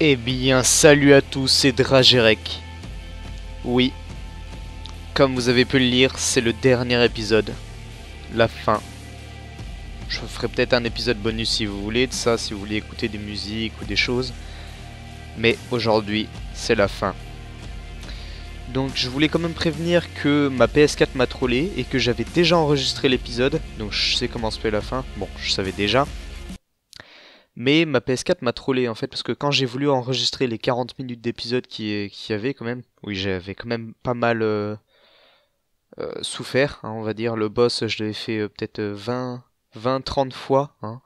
Eh bien, salut à tous, c'est Dragirek. Oui, comme vous avez pu le lire, c'est le dernier épisode. La fin. Je ferai peut-être un épisode bonus si vous voulez de ça, si vous voulez écouter des musiques ou des choses. Mais aujourd'hui, c'est la fin. Donc je voulais quand même prévenir que ma PS4 m'a trollé et que j'avais déjà enregistré l'épisode. Donc je sais comment se fait la fin, bon, je savais déjà. Mais ma PS4 m'a trollé en fait, parce que quand j'ai voulu enregistrer les 40 minutes d'épisode qu'il y avait quand même, oui j'avais quand même pas mal souffert, hein, on va dire, le boss je l'avais fait peut-être 20-30 fois, hein,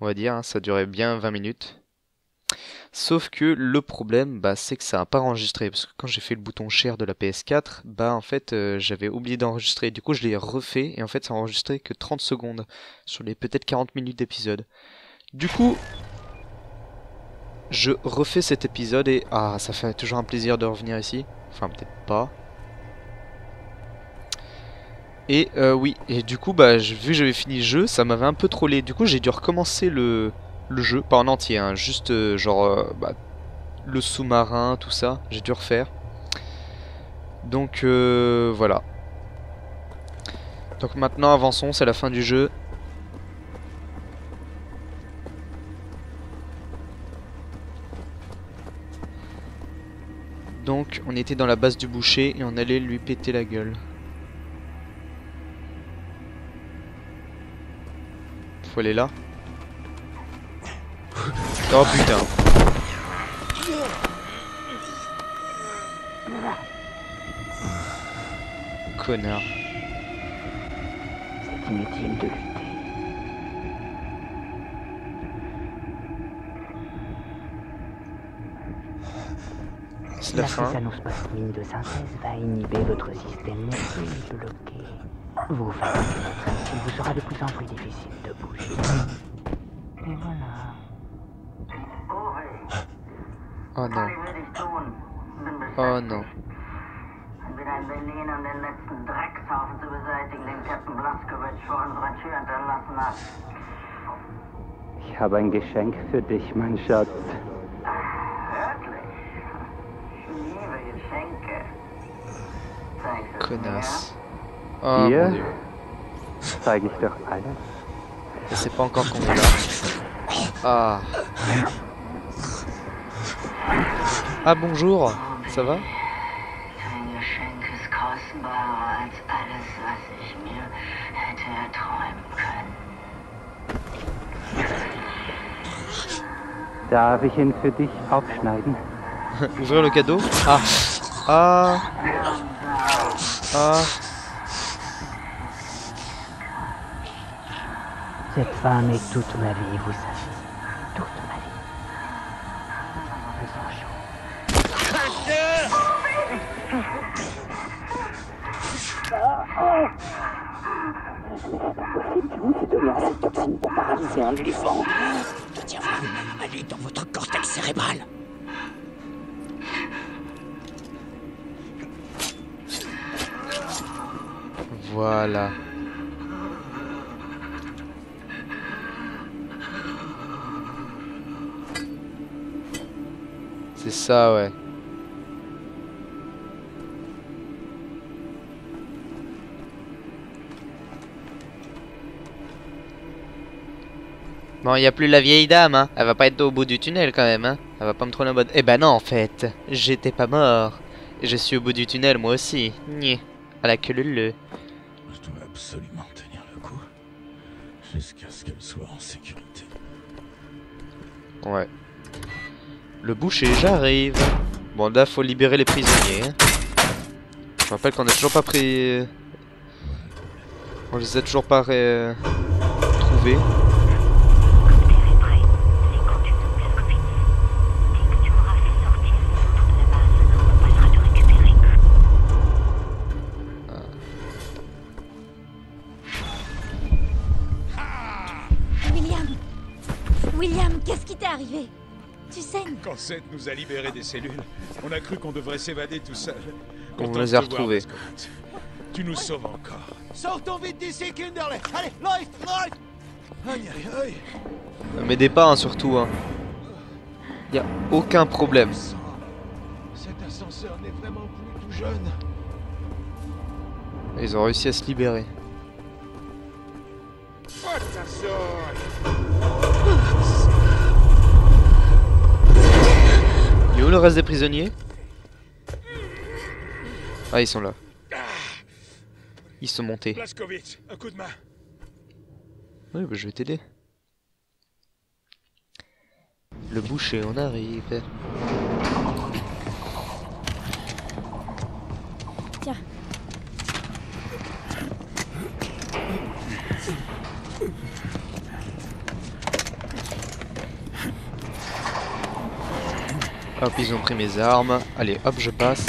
on va dire, hein, ça durait bien 20 minutes. Sauf que le problème, bah, c'est que ça n'a pas enregistré, parce que quand j'ai fait le bouton share de la PS4, bah en fait j'avais oublié d'enregistrer, du coup je l'ai refait, et en fait ça enregistrait que 30 secondes, sur les peut-être 40 minutes d'épisode. Du coup, je refais cet épisode et... Ah, ça fait toujours un plaisir de revenir ici. Enfin, peut-être pas. Et oui, et du coup, bah, vu que j'avais fini le jeu, ça m'avait un peu trollé. Du coup, j'ai dû recommencer le jeu, pas en entier, hein, juste genre bah, le sous-marin, tout ça. J'ai dû refaire. Donc, voilà. Donc maintenant, avançons, c'est la fin du jeu. Donc on était dans la base du boucher et on allait lui péter la gueule. Faut aller là. Oh putain. Connard. C'est inutile de lutter. La fausse annonce passive de synthèse va inhiber votre système nerveux bloqué. Vous fatiguez votre action, vous sera de plus en plus difficile de bouger. Et voilà. Oh non. Oh non. Ich habe ein Geschenk für dich, mein Schatz. Connasse. Oh mon dieu. C'est pas encore qu'on est là. Ah. Ah bonjour. Ça va? Darf ich ihn für dich aufschneiden? Ouvrir le cadeau? Ah. Ah. Ah. Cette femme est toute ma vie, vous savez. Toute ma vie. Toxine pour paralyser un éléphant. Je tiens une anomalie dans votre cortex cérébral. Voilà. C'est ça, ouais. Bon, il n'y a plus la vieille dame, hein. Elle va pas être au bout du tunnel quand même, hein. Elle va pas me trôner en mode... Eh ben non, en fait. J'étais pas mort. Je suis au bout du tunnel, moi aussi. Nye. À la queue leu. Je dois absolument tenir le coup jusqu'à ce qu'elle soit en sécurité. Ouais. Le boucher, j'arrive. Bon là, faut libérer les prisonniers. Hein. Je rappelle qu'on a toujours pas pris. On les a toujours pas trouvés. Quand Seth nous a libéré des cellules, on a cru qu'on devrait s'évader tout seul. On les a retrouvés. Tu nous sauves encore. Sortons vite d'ici, Kinderley. Allez, life. Aïe, aïe, aïe. Ne m'aidez pas, hein, surtout. Hein. Il n'y a aucun problème. Cet ascenseur n'est vraiment plus tout jeune. Ils ont réussi à se libérer. Et où le reste des prisonniers? Ah, ils sont là. Ils sont montés. Blazkowicz, un coup de main. Oui, bah, je vais t'aider. Le boucher, on arrive. Tiens. Hop, ils ont pris mes armes. Allez, hop, je passe.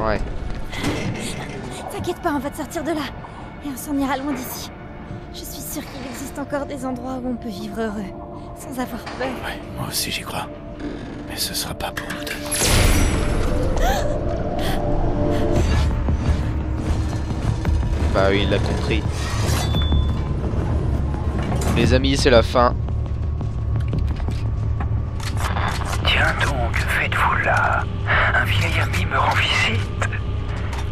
Ouais. T'inquiète pas, on va te sortir de là. Et on s'en ira loin d'ici. Je suis sûre qu'il existe encore des endroits où on peut vivre heureux, sans avoir peur. Ouais, moi aussi j'y crois. Mais ce sera pas pour nous deux. Bah oui, il l'a compris. Les amis, c'est la fin. Tiens donc, faites-vous là. Un vieil ami me rend visite.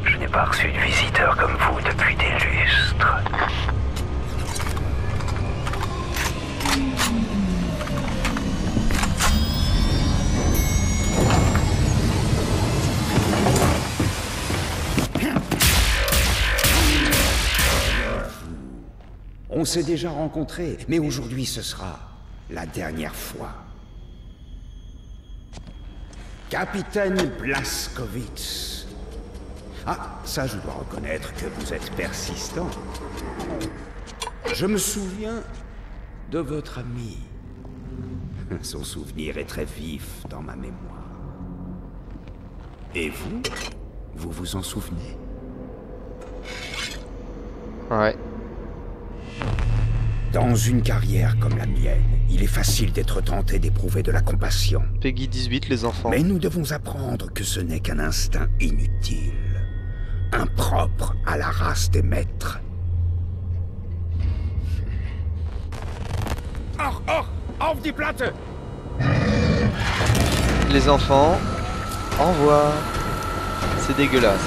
Je n'ai pas reçu de visiteur comme vous depuis des lustres. On s'est déjà rencontrés, mais aujourd'hui ce sera la dernière fois. Capitaine Blazkowicz. Ah, ça je dois reconnaître que vous êtes persistant. Je me souviens de votre ami. Son souvenir est très vif dans ma mémoire. Et vous, vous vous en souvenez? Ouais. Dans une carrière comme la mienne, il est facile d'être tenté d'éprouver de la compassion. Peggy 18, les enfants. Mais nous devons apprendre que ce n'est qu'un instinct inutile, impropre à la race des maîtres. Or, or, auf die Platte! Les enfants, au revoir. C'est dégueulasse.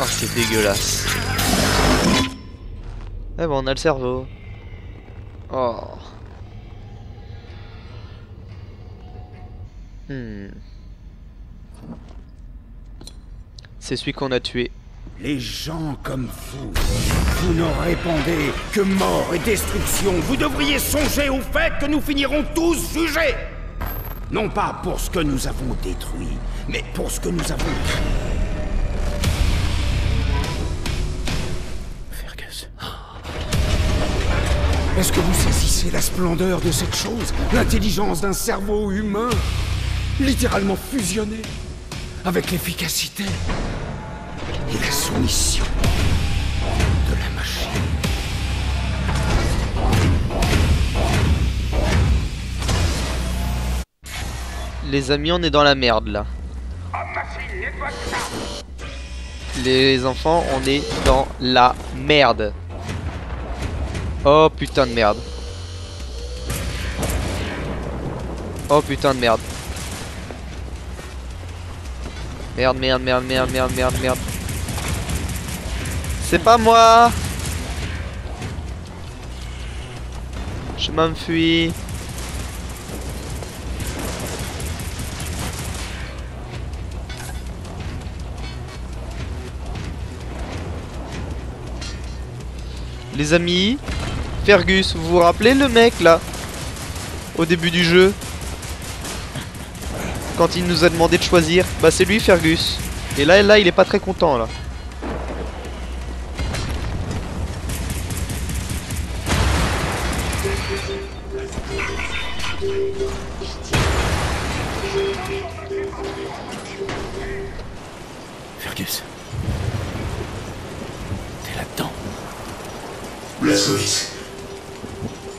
Oh, c'est dégueulasse. Ah bon, on a le cerveau. Oh. C'est celui qu'on a tué. Les gens comme vous, vous n'en répandez que mort et destruction. Vous devriez songer au fait que nous finirons tous jugés. Non pas pour ce que nous avons détruit, mais pour ce que nous avons créé. Est-ce que vous saisissez la splendeur de cette chose? L'intelligence d'un cerveau humain, littéralement fusionné, avec l'efficacité et la soumission de la machine. Les amis, on est dans la merde, là. Les enfants, on est dans la merde. Oh putain de merde. Oh putain de merde. Merde, merde, merde, merde, merde, merde, merde. C'est pas moi. Je m'enfuis. Les amis, Fergus, vous vous rappelez le mec là? Au début du jeu? Quand il nous a demandé de choisir? Bah c'est lui, Fergus. Et là il est pas très content là. Fergus. Blazkowicz.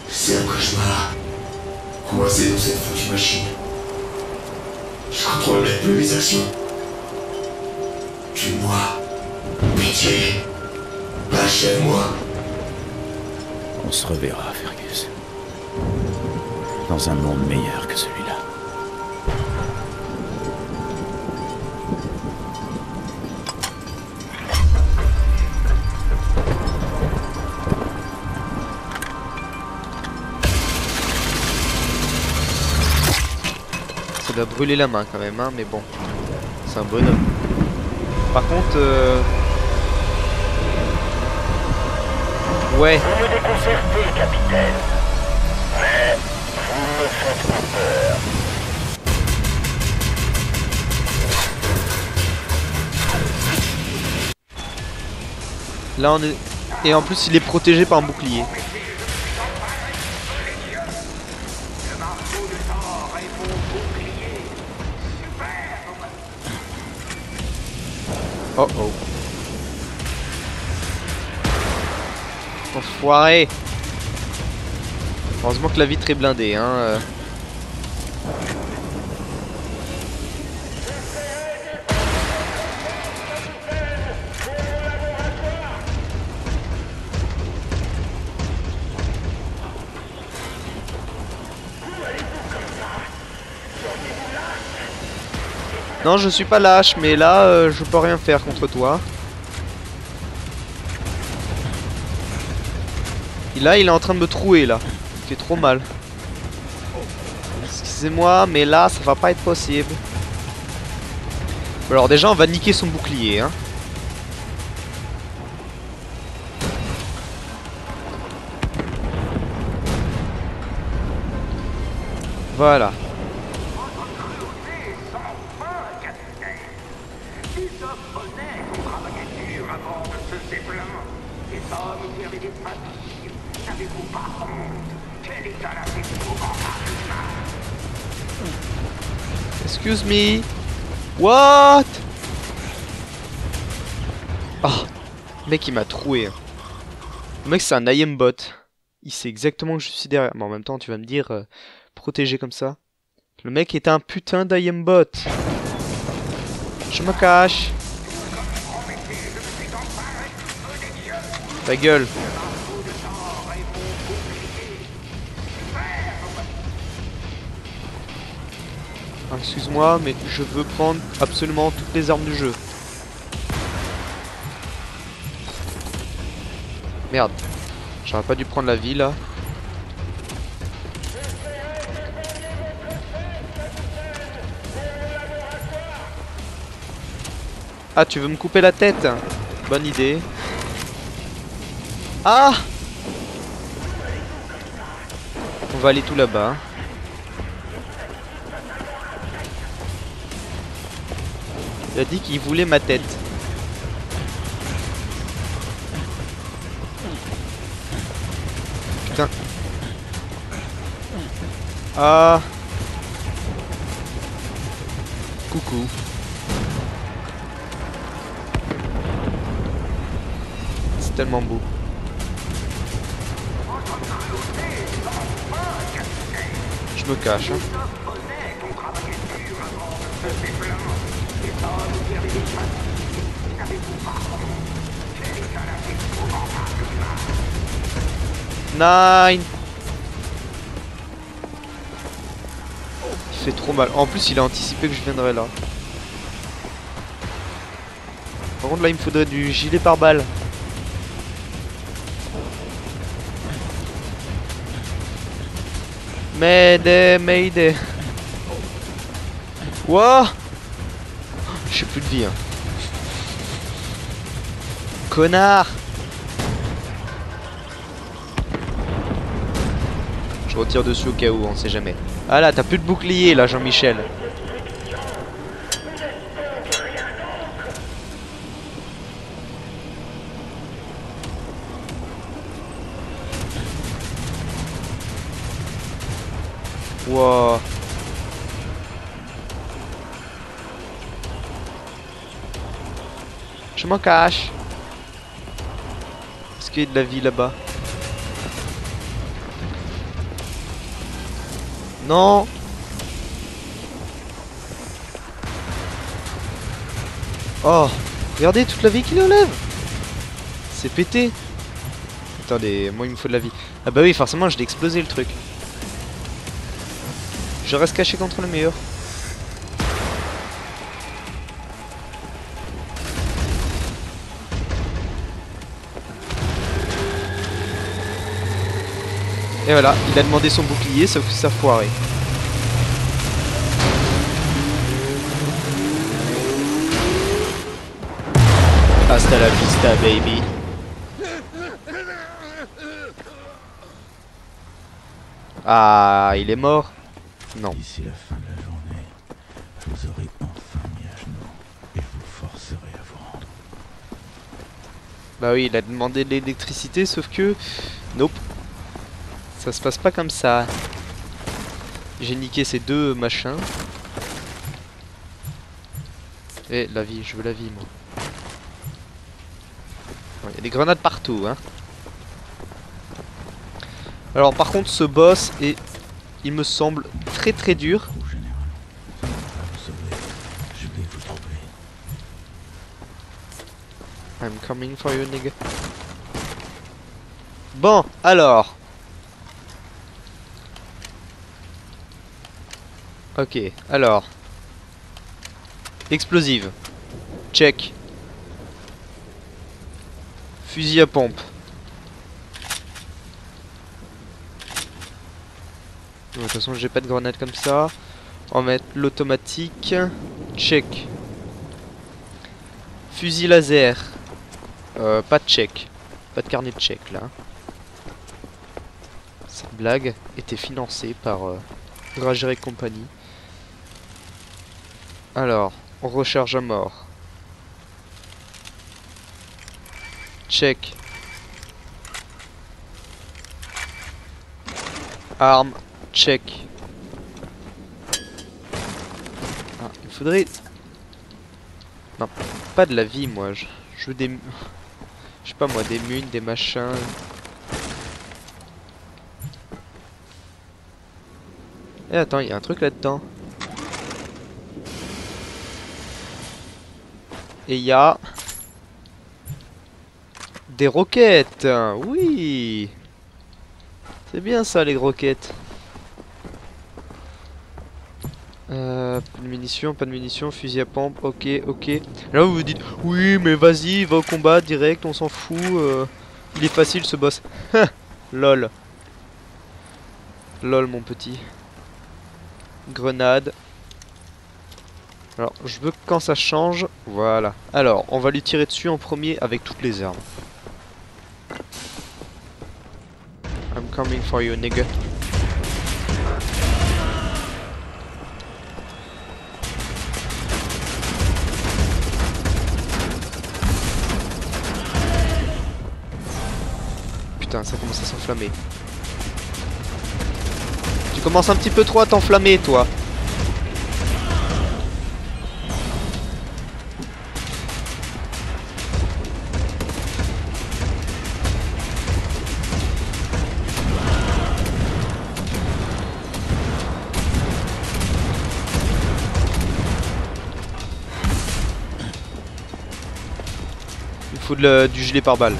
C'est un cauchemar, coincé dans cette foutue machine. Je contrôle même plus mes actions. Tue-moi. Pitié. Achève-moi. On se reverra, Fergus. Dans un monde meilleur que celui-là. Ça doit brûler la main quand même, hein, mais bon. C'est un bonhomme. Par contre... Ouais. Vous me déconcertez, capitaine. Mais vous me faites peur. Là on est... Et en plus il est protégé par un bouclier. Oh oh. Enfoiré. Heureusement que la vitre est blindée, hein. Non, je suis pas lâche, mais là, je peux rien faire contre toi. Et là, il est en train de me trouer, là. Il fait trop mal. Excusez-moi, mais là, ça va pas être possible. Alors déjà, on va niquer son bouclier, hein. Voilà. Excuse me. What? Oh, le mec il m'a troué. Le mec c'est un IM bot. Il sait exactement que je suis derrière. Mais en même temps tu vas me dire protégé comme ça. Le mec est un putain d'IM bot. Je me cache. Ta gueule. Excuse-moi, mais je veux prendre absolument toutes les armes du jeu. Merde. J'aurais pas dû prendre la vie, là. Ah, tu veux me couper la tête? Bonne idée. Ah! On va aller tout là-bas. Il a dit qu'il voulait ma tête. Putain. Ah. Coucou. C'est tellement beau. Je me cache, hein. Nine. Il fait trop mal. En plus il a anticipé que je viendrais là. Par contre là il me faudrait du gilet pare-balles. Mayday, mayday. Wouah. J'ai plus de vie, hein. Connard. Je retire dessus au cas où, on sait jamais. Ah là, t'as plus de bouclier là, Jean-Michel. Wow. Je m'en cache. Est-ce qu'il y a de la vie là-bas? Non. Oh, regardez toute la vie qu'il enlève. C'est pété. Attendez, moi il me faut de la vie. Ah bah oui, forcément je l'ai explosé le truc. Je reste caché contre le mur. Et voilà, il a demandé son bouclier, sauf que ça a foiré. Hasta la vista, baby. Ah, il est mort? Non. D'ici la fin de la journée, vous aurez enfin mis à genoux et vous forcerez à vous rendre. Bah oui, il a demandé de l'électricité, sauf que... Nope. Ça se passe pas comme ça. J'ai niqué ces deux machins. Eh, la vie, je veux la vie, moi. Il y a des grenades partout, hein. Alors, par contre, ce boss est, il me semble, très très dur. I'm coming for you, nigga. Bon, alors. Ok, alors. Explosive. Check. Fusil à pompe. De toute façon, j'ai pas de grenade comme ça. On va mettre l'automatique. Check. Fusil laser. Pas de check. Pas de carnet de check là. Cette blague était financée par Dragirek et compagnie. Alors, on recharge à mort. Check. Arme, check. Ah, il faudrait... Non, pas de la vie, moi. Je veux des... Je sais pas, moi, des munes, des machins... Eh, attends, il y a un truc là-dedans. Et il y a... Des roquettes. Oui. C'est bien ça, les roquettes. Pas de munitions, fusil à pompe, ok, ok. Là, vous vous dites, oui, mais vas-y, va au combat, direct, on s'en fout. Il est facile, ce boss. Lol. Lol, mon petit. Grenade. Alors, je veux que quand ça change... Voilà. Alors, on va lui tirer dessus en premier avec toutes les armes. I'm coming for you, nigga. Putain, ça commence à s'enflammer. Tu commences un petit peu trop à t'enflammer, toi. Du gilet pare-balles.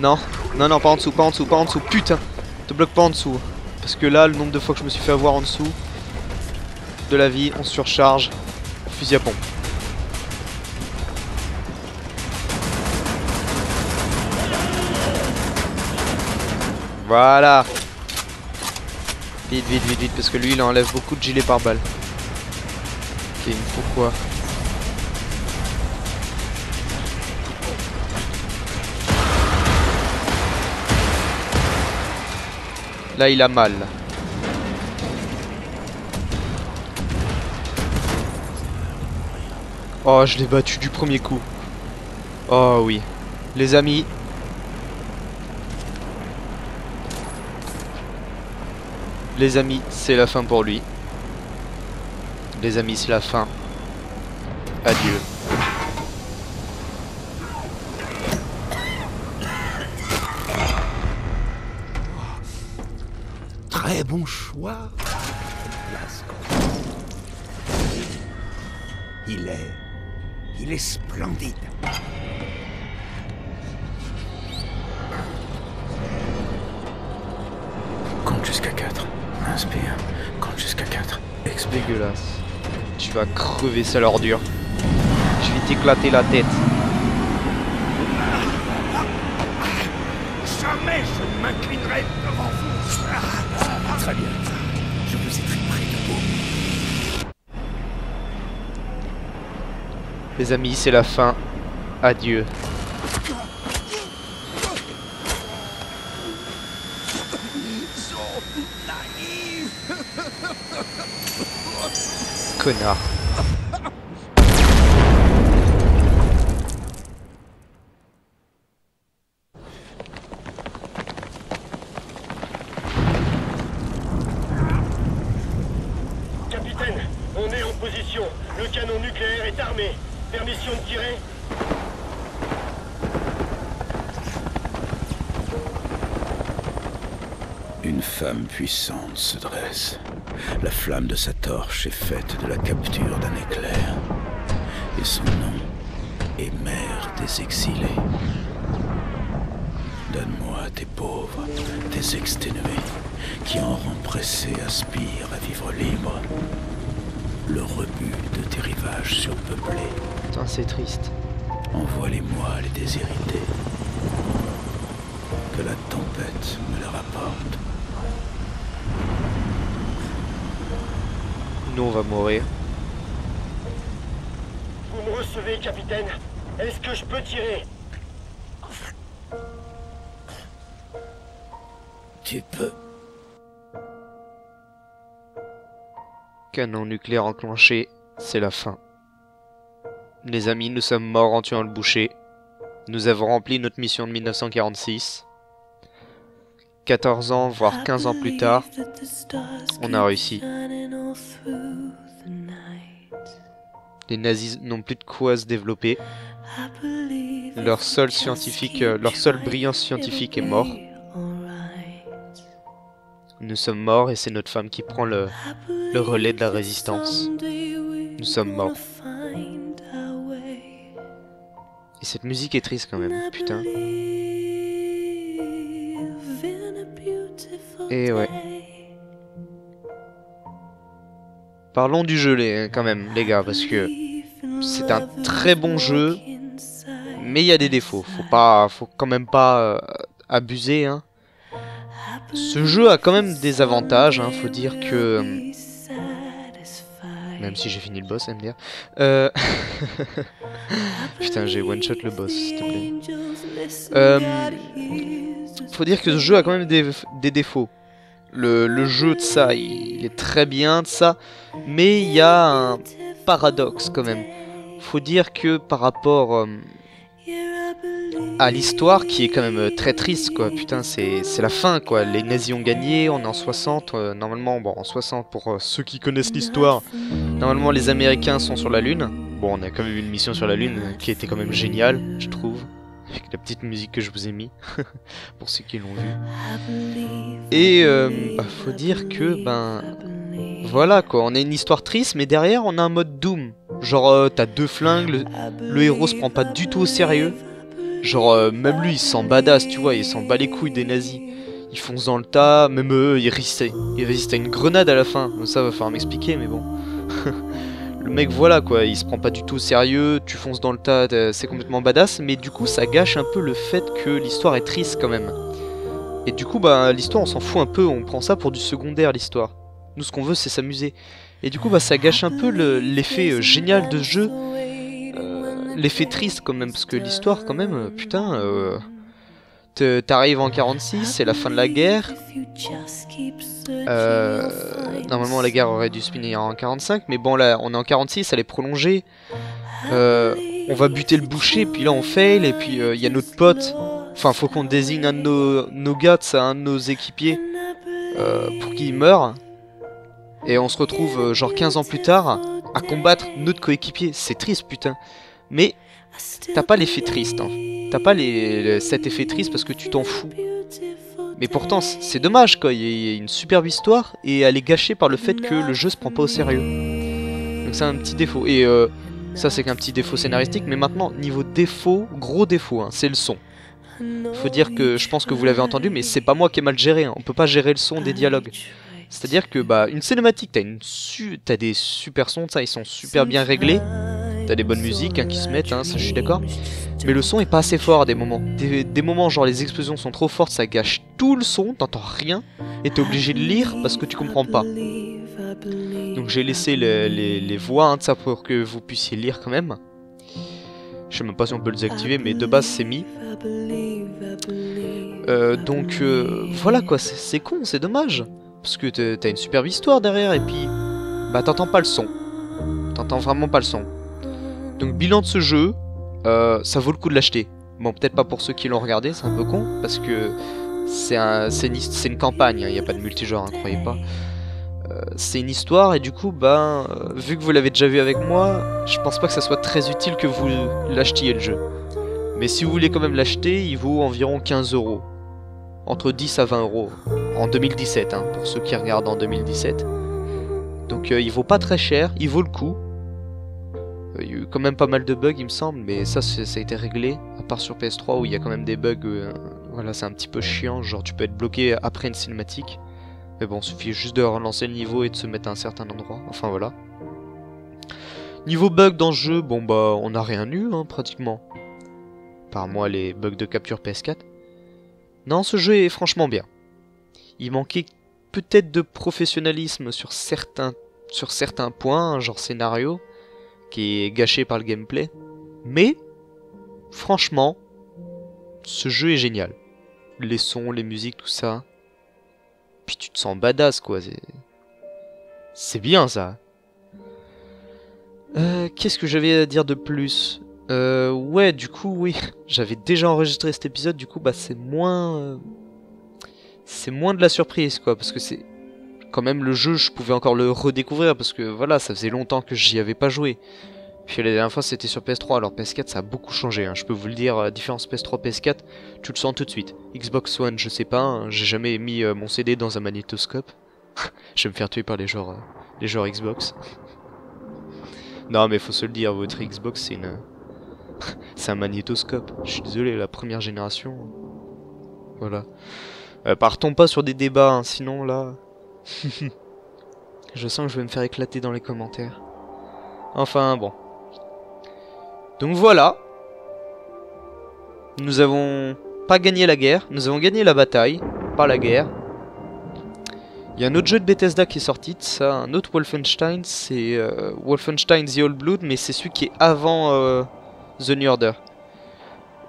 Non, non, non, pas en dessous, pas en dessous, pas en dessous. Putain, te bloque pas en dessous. Parce que là, le nombre de fois que je me suis fait avoir en dessous de la vie, on surcharge. Fusil à pompe. Voilà. Vite, vite, vite, vite. Parce que lui, il enlève beaucoup de gilets pare-balles. Ok, il me faut quoi? Là, il a mal. Oh, je l'ai battu du premier coup. Oh oui. Les amis. Les amis, c'est la fin pour lui. Les amis, c'est la fin. Adieu. très bon choix. Il est splendide. Compte jusqu'à 4. Inspire. Compte jusqu'à 4. Expire. Dégueulasse. Tu vas crever, sale ordure. Je vais t'éclater la tête. Jamais je ne m'inclinerai devant vous. Très bien. Je vous ai très près de vous. Les amis, c'est la fin. Adieu. Connard. Capitaine, on est en position. Le canon nucléaire est armé. Permission de tirer? Une femme puissante se dresse. La flamme de sa torche est faite de la capture d'un éclair. Et son nom est Mère des Exilés. Donne-moi tes pauvres, tes exténués, qui en rangs pressés aspirent à vivre libre. Le rebut de tes rivages surpeuplés. Putain, c'est triste. Envoie-les-moi les déshérités. Que la tempête me les rapporte. Nous, on va mourir. Vous me recevez, capitaine? Est-ce que je peux tirer? Tu peux. Canon nucléaire enclenché, c'est la fin. Les amis, nous sommes morts en tuant le boucher. Nous avons rempli notre mission de 1946. 14 ans, voire 15 ans plus tard, on a réussi. Les nazis n'ont plus de quoi se développer. Leur seul brillant scientifique est mort. Nous sommes morts et c'est notre femme qui prend le relais de la résistance. Nous sommes morts. Et cette musique est triste quand même, putain. Et ouais. Parlons du jeu quand même, les gars, parce que c'est un très bon jeu, mais il y a des défauts. Faut quand même pas abuser, hein. Ce jeu a quand même des avantages, hein, faut dire que... Même si j'ai fini le boss, MDR. Putain, j'ai one-shot le boss, s'il te plaît. Faut dire que ce jeu a quand même des défauts. Le jeu de ça, il est très bien de ça, mais il y a un paradoxe quand même. Faut dire que par rapport... à l'histoire qui est quand même très triste, quoi. Putain, c'est la fin, quoi. Les nazis ont gagné, on est en 60, normalement, bon, en 60 pour ceux qui connaissent l'histoire, normalement les Américains sont sur la Lune. Bon, on a quand même eu une mission sur la Lune qui était quand même géniale, je trouve, avec la petite musique que je vous ai mis, pour ceux qui l'ont vu. Et faut dire que, voilà, quoi, on a une histoire triste, mais derrière on a un mode Doom. Genre, t'as deux flingues, le héros se prend pas du tout au sérieux. Genre, même lui, il s'en badass, tu vois, il s'en bat les couilles des nazis. Ils foncent dans le tas, même eux, ils résistent à une grenade à la fin. Ça va falloir m'expliquer, mais bon. Le mec, voilà, quoi, il se prend pas du tout au sérieux, tu fonces dans le tas, c'est complètement badass. Mais du coup, ça gâche un peu le fait que l'histoire est triste, quand même. Et du coup, bah, l'histoire, on s'en fout un peu, on prend ça pour du secondaire, l'histoire. Nous, ce qu'on veut, c'est s'amuser. Et du coup, bah, ça gâche un peu l'effet génial de ce jeu. L'effet triste quand même, parce que l'histoire quand même, putain, t'arrives en 46, c'est la fin de la guerre. Normalement la guerre aurait dû se finir en 45, mais bon là on est en 46, elle est prolongée. On va buter le boucher, puis là on fail, et puis il y a notre pote. Enfin faut qu'on désigne un de nos gars, un de nos équipiers, pour qu'il meure. Et on se retrouve genre 15 ans plus tard à combattre notre coéquipier, c'est triste putain. Mais t'as pas l'effet triste, hein. T'as pas cet effet triste parce que tu t'en fous. Mais pourtant, c'est dommage quoi, il y a une superbe histoire et elle est gâchée par le fait que le jeu se prend pas au sérieux. Donc c'est un petit défaut. Et ça c'est qu'un petit défaut scénaristique, mais maintenant, niveau défaut, gros défaut, hein, c'est le son. Faut dire que je pense que vous l'avez entendu, mais c'est pas moi qui ai mal géré, hein. On peut pas gérer le son des dialogues. C'est-à-dire que bah une cinématique, t'as des super sons, ça, ils sont super bien réglés. T'as des bonnes musiques hein, qui se mettent, hein, ça je suis d'accord. Mais le son est pas assez fort à des moments. Des moments genre les explosions sont trop fortes, ça gâche tout le son, t'entends rien. Et t'es obligé de lire parce que tu comprends pas. Donc j'ai laissé les voix hein, de ça pour que vous puissiez lire quand même. Je sais même pas si on peut les activer, mais de base c'est mis. Donc voilà quoi, c'est con, c'est dommage. Parce que t'as une superbe histoire derrière et puis... Bah t'entends pas le son. T'entends vraiment pas le son. Donc bilan de ce jeu, ça vaut le coup de l'acheter. Bon, peut-être pas pour ceux qui l'ont regardé, c'est un peu con, parce que c'est une campagne, hein, y a pas de multijoueur, hein, croyez pas. C'est une histoire, et du coup, ben, vu que vous l'avez déjà vu avec moi, je pense pas que ça soit très utile que vous l'achetiez le jeu. Mais si vous voulez quand même l'acheter, il vaut environ 15 €. Entre 10 à 20 euros. En 2017, hein, pour ceux qui regardent en 2017. Donc il vaut pas très cher, il vaut le coup. Il y a eu quand même pas mal de bugs il me semble, mais ça, ça a été réglé, à part sur PS3 où il y a quand même des bugs, voilà c'est un petit peu chiant, genre tu peux être bloqué après une cinématique. Mais bon, il suffit juste de relancer le niveau et de se mettre à un certain endroit, enfin voilà. Niveau bug dans le jeu, bon bah on n'a rien eu hein, pratiquement. Par moi les bugs de capture PS4. Non, ce jeu est franchement bien. Il manquait peut-être de professionnalisme sur certains points, genre scénario. Qui est gâché par le gameplay. Mais, franchement, ce jeu est génial. Les sons, les musiques, tout ça. Puis tu te sens badass, quoi. C'est bien, ça. Qu'est-ce que j'avais à dire de plus? Ouais, du coup, oui. J'avais déjà enregistré cet épisode, du coup, bah, c'est moins... c'est moins de la surprise, quoi, parce que c'est... Quand même le jeu je pouvais encore le redécouvrir parce que voilà ça faisait longtemps que j'y avais pas joué. Puis la dernière fois c'était sur PS3, alors PS4 ça a beaucoup changé hein. Je peux vous le dire, la différence PS3 PS4 tu le sens tout de suite. Xbox One je sais pas, hein, j'ai jamais mis mon CD dans un magnétoscope. Je vais me faire tuer par les joueurs Xbox. Non mais faut se le dire, votre Xbox c'est une... c'est un magnétoscope. Je suis désolé, la première génération. Voilà. Partons pas sur des débats hein, sinon là... Je sens que je vais me faire éclater dans les commentaires. Enfin bon. Donc voilà. Nous avons pas gagné la guerre. Nous avons gagné la bataille. Pas la guerre. Il y a un autre jeu de Bethesda qui est sorti. Ça, un autre Wolfenstein. C'est Wolfenstein The Old Blood. Mais c'est celui qui est avant The New Order.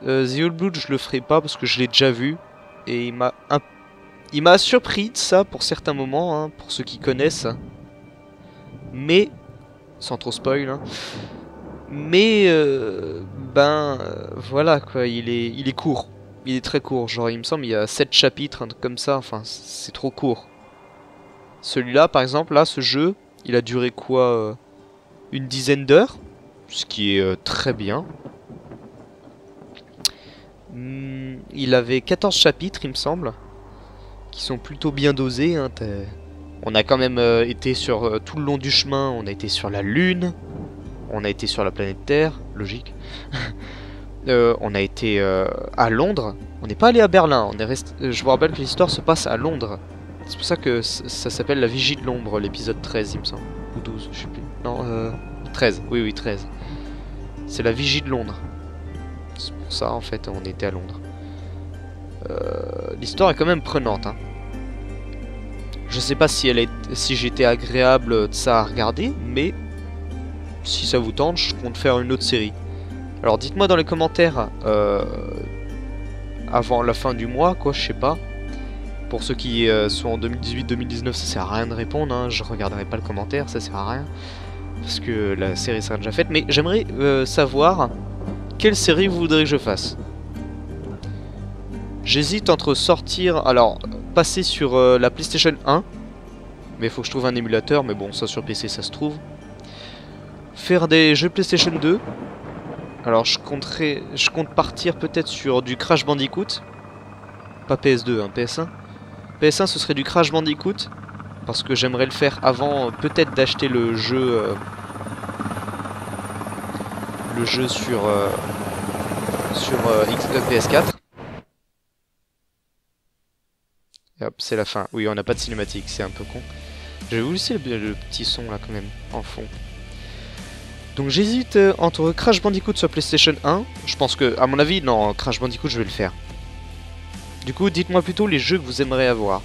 The Old Blood je le ferai pas parce que je l'ai déjà vu. Et il m'a un peu... Il m'a surpris de ça pour certains moments, hein, pour ceux qui connaissent. Mais, sans trop spoil, hein, mais, ben, voilà quoi, il est court. Il est très court, genre il me semble il y a 7 chapitres, un truc comme ça, enfin c'est trop court. Celui-là par exemple, là, ce jeu, il a duré quoi une dizaine d'heures, ce qui est très bien. Il avait 14 chapitres il me semble. Qui sont plutôt bien dosés hein, on a quand même été sur tout le long du chemin, on a été sur la lune, on a été sur la planète Terre, logique. On a été à Londres, on n'est pas allé à Berlin, on est resté... Je vous rappelle que l'histoire se passe à Londres, c'est pour ça que ça s'appelle la Vigie de l'ombre, l'épisode 13 il me semble, ou 12, je sais plus, non 13, oui 13, c'est la Vigie de Londres, c'est pour ça en fait on était à Londres. L'histoire est quand même prenante hein. Je sais pas si j'étais agréable de ça à regarder, mais si ça vous tente je compte faire une autre série. Alors dites moi dans les commentaires avant la fin du mois quoi, je sais pas. Pour ceux qui sont en 2018-2019 ça sert à rien de répondre hein. Je regarderai pas le commentaire, ça sert à rien parce que la série sera déjà faite. Mais j'aimerais savoir quelle série vous voudrez que je fasse. J'hésite entre sortir, alors passer sur la PlayStation 1, mais il faut que je trouve un émulateur, mais bon ça sur PC ça se trouve. Faire des jeux PlayStation 2, alors je compte partir peut-être sur du Crash Bandicoot, Pas PS2, hein, PS1. PS1, ce serait du Crash Bandicoot, parce que j'aimerais le faire avant peut-être d'acheter le jeu... PS4. Et hop, c'est la fin. Oui, on n'a pas de cinématique, c'est un peu con. Je vais vous laisser le petit son là quand même, en fond. Donc j'hésite entre Crash Bandicoot sur PlayStation 1. Je pense que, à mon avis, non, Crash Bandicoot, je vais le faire. Du coup, dites-moi plutôt les jeux que vous aimeriez avoir.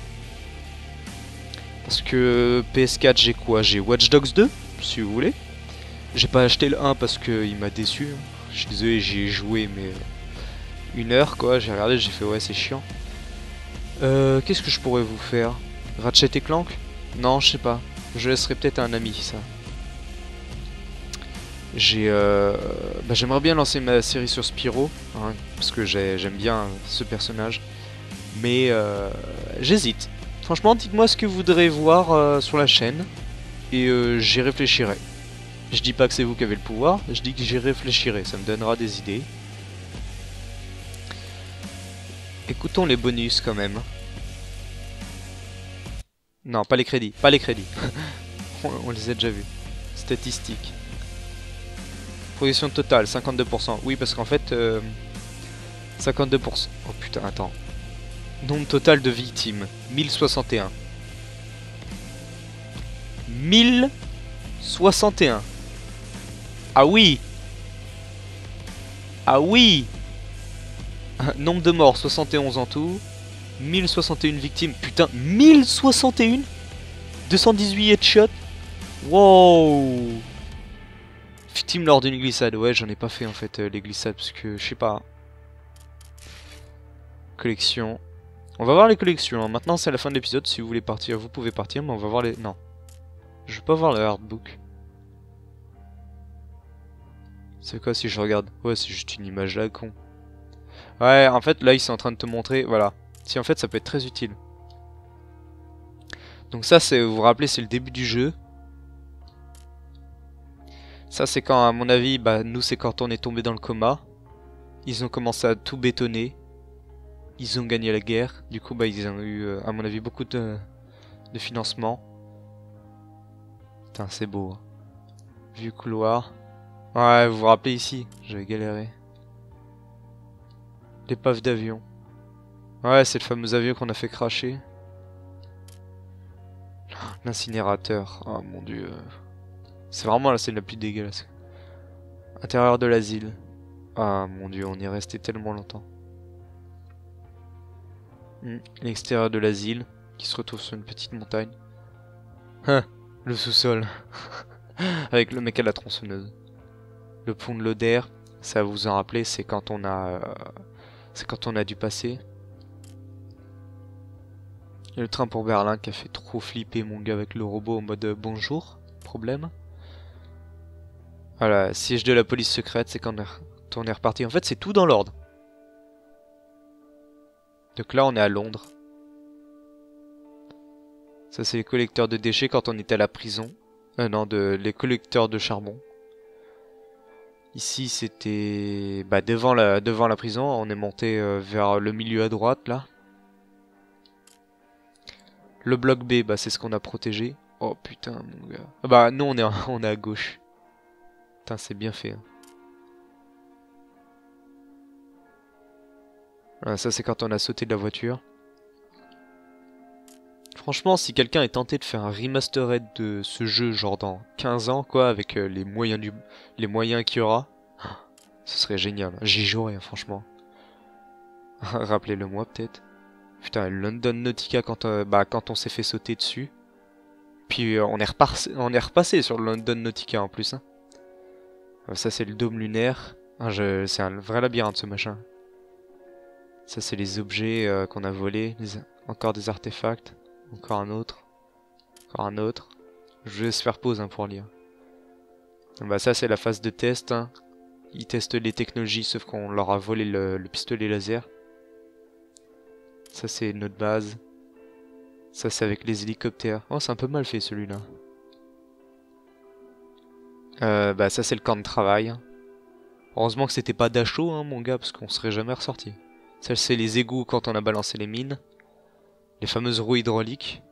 Parce que PS4, j'ai quoi? J'ai Watch Dogs 2, si vous voulez. J'ai pas acheté le 1 parce qu'il m'a déçu. Je suis désolé, j'y ai joué, mais... une heure, quoi. J'ai regardé, j'ai fait, ouais, c'est chiant. Qu'est-ce que je pourrais vous faire? Ratchet et Clank? Non, je sais pas. Je laisserai peut-être à un ami, ça. J'ai... bah, j'aimerais bien lancer ma série sur Spiro, hein, parce que j'aime bien ce personnage. Mais j'hésite. Franchement, dites-moi ce que vous voudrez voir sur la chaîne, et j'y réfléchirai. Je dis pas que c'est vous qui avez le pouvoir, je dis que j'y réfléchirai, ça me donnera des idées. Écoutons les bonus quand même. Non, pas les crédits, pas les crédits. On les a déjà vus. Statistiques. Production totale, 52%. Oui, parce qu'en fait... 52%. Oh putain, attends. Nombre total de victimes, 1061. 1061. Ah oui. Ah oui. Nombre de morts, 71 en tout. 1061 victimes. Putain, 1061 218 headshots. Wow. Victime lors d'une glissade. Ouais, j'en ai pas fait en fait les glissades parce que je sais pas. Collection. On va voir les collections. Maintenant, c'est la fin de l'épisode. Si vous voulez partir, vous pouvez partir. Mais on va voir les... Non. Je veux pas voir le hardbook. C'est quoi si je regarde? Ouais, c'est juste une image là, con. Ouais, en fait, là, ils sont en train de te montrer. Voilà. Si, en fait, ça peut être très utile. Donc ça, c'est... Vous vous rappelez, c'est le début du jeu. Ça, c'est quand, à mon avis, bah, nous, c'est quand on est tombé dans le coma. Ils ont commencé à tout bétonner. Ils ont gagné la guerre. Du coup, bah, ils ont eu, à mon avis, beaucoup de financement. Putain, c'est beau. Vieux couloir. Ouais, vous vous rappelez ici, j'avais galéré. L'épave d'avion. Ouais, c'est le fameux avion qu'on a fait cracher. L'incinérateur. Oh mon dieu. C'est vraiment la scène la plus dégueulasse. Intérieur de l'asile. Ah mon dieu, on y est resté tellement longtemps. L'extérieur de l'asile, qui se retrouve sur une petite montagne. Hein. Le sous-sol. Avec le mec à la tronçonneuse. Le pont de l'Oder, ça vous en rappelez, c'est quand on a dû passer. Et le train pour Berlin qui a fait trop flipper mon gars avec le robot en mode bonjour, problème. Voilà, siège de la police secrète, c'est quand on est reparti. En fait, c'est tout dans l'ordre. Donc là, on est à Londres. Ça, c'est les collecteurs de déchets quand on était à la prison. Non, les collecteurs de charbon. Ici, c'était bah, devant la prison. On est monté vers le milieu à droite, là. Le bloc B, bah, c'est ce qu'on a protégé. Oh, putain, mon gars. Bah, non, on est à gauche. Putain, c'est bien fait. Hein. Voilà, ça, c'est quand on a sauté de la voiture. Franchement, si quelqu'un est tenté de faire un remastered de ce jeu, genre dans 15 ans, quoi, avec les moyens qu'il y aura, ce serait génial. J'y jouerais, franchement. Rappelez-le-moi, peut-être. Putain, London Nautica, quand on s'est fait sauter dessus. Puis on est repassé sur le London Nautica, en plus. Hein. Ça, c'est le Dôme Lunaire. Ah, c'est un vrai labyrinthe, ce machin. Ça, c'est les objets qu'on a volés. Encore des artefacts. Encore un autre. Encore un autre. Je vais se faire pause hein, pour lire. Bah ça c'est la phase de test. Hein. Ils testent les technologies sauf qu'on leur a volé le pistolet laser. Ça c'est notre base. Ça c'est avec les hélicoptères. Oh c'est un peu mal fait celui-là. Bah ça c'est le camp de travail. Heureusement que c'était pas d'assaut hein, mon gars parce qu'on serait jamais ressorti. Ça c'est les égouts quand on a balancé les mines. Les fameuses roues hydrauliques.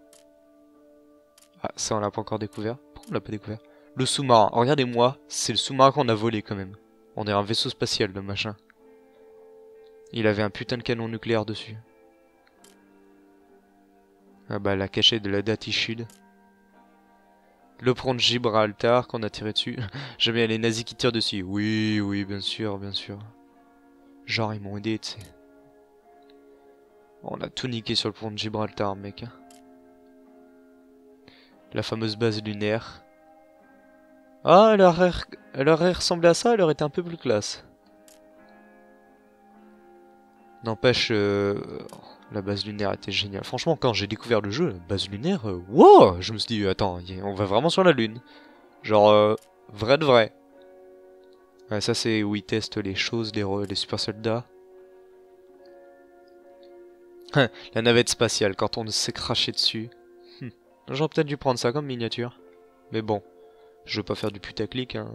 Ah, ça on l'a pas encore découvert. Pourquoi on l'a pas découvert? Le sous-marin, regardez-moi, c'est le sous-marin qu'on a volé quand même. On est un vaisseau spatial, le machin. Il avait un putain de canon nucléaire dessus. Ah bah la cachette de la Dati Shield. Le pont de Gibraltar qu'on a tiré dessus. J'aime bien les nazis qui tirent dessus. Oui, oui, bien sûr, bien sûr. Genre ils m'ont aidé, tu sais. On a tout niqué sur le pont de Gibraltar, mec. La fameuse base lunaire. Ah, elle aurait ressemblé à ça, elle aurait été un peu plus classe. N'empêche, la base lunaire était géniale. Franchement, quand j'ai découvert le jeu, la base lunaire, wow, je me suis dit, attends, on va vraiment sur la lune. Genre, vrai de vrai. Ouais, ça c'est où ils testent les choses, les super soldats. La navette spatiale, quand on s'est craché dessus. J'aurais peut-être dû prendre ça comme miniature. Mais bon, je veux pas faire du putaclic, hein.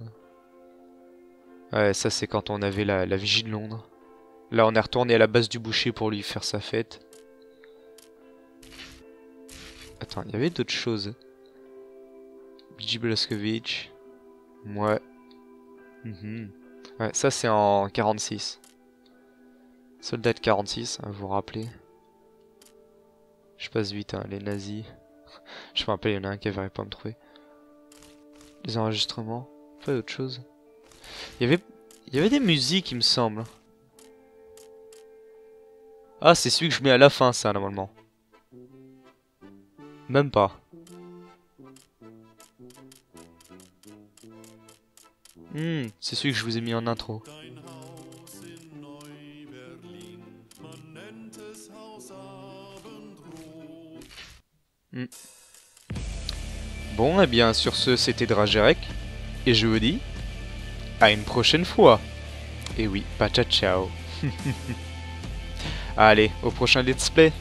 Ouais, ça c'est quand on avait la vigie de Londres. Là, on est retourné à la base du boucher pour lui faire sa fête. Attends, il y avait d'autres choses. BJ Blazkowicz. Ouais. Ouais, ça c'est en 46. Soldat de 46, hein, vous vous rappelez. Je passe vite, hein, les nazis. Je me rappelle, il y en a un qui n'arrivait pas à me trouver. Les enregistrements. Pas d'autre chose. Il y avait des musiques, il me semble. Ah, c'est celui que je mets à la fin, ça, normalement. Même pas. C'est celui que je vous ai mis en intro. Bon, eh bien, sur ce, c'était Dragirek. Et je vous dis... à une prochaine fois. Et oui, pacha ciao. Allez, au prochain Let's Play.